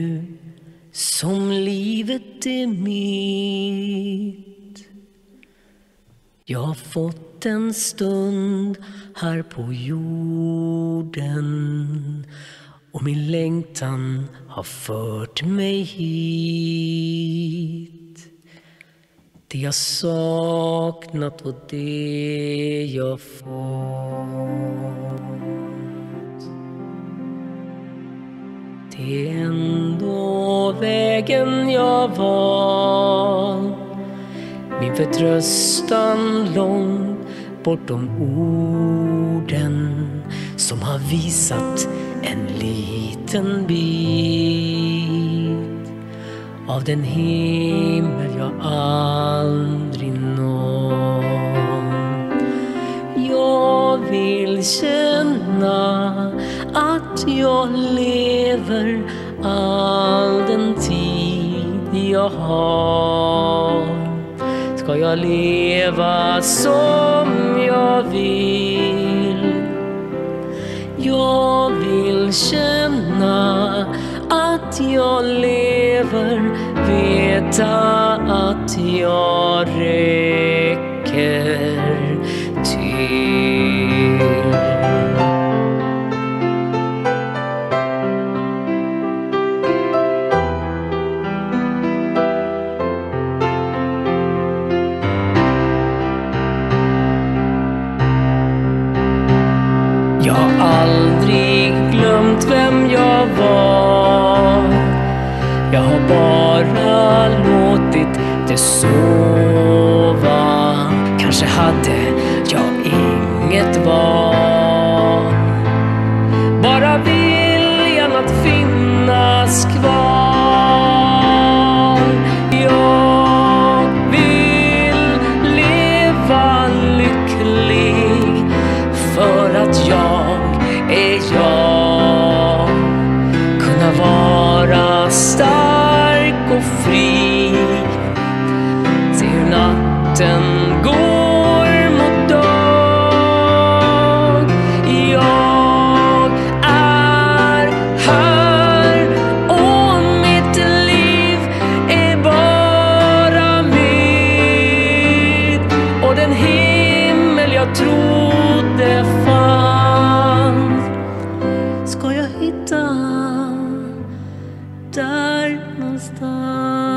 nu som livet är mitt. Jag har fått en stund här på jorden, och min längtan har fört mig hit. Det jag saknat och det jag fått, det är ändå vägen jag valt. Min förtröstan långt bortom orden som har visat en liten bit av den himmel jag aldrig når. Jag vill känna att jag lever all den tid jag har. Ska jag leva som jag vill? Jag vill känna att jag lever, veta att jag räcker till. Jag har aldrig glömt vem jag var. Jag har bara låtit det sova. Kanske hade jag inget val, bara viljan att finnas kvar. Jag vill leva lycklig för att jag är jag, kunna vara stark och fri. Se hur natten går mot dag. Jag är här och mitt liv är bara mitt. Och den himmel jag trodde fanns, ska jag hitta där någonstans?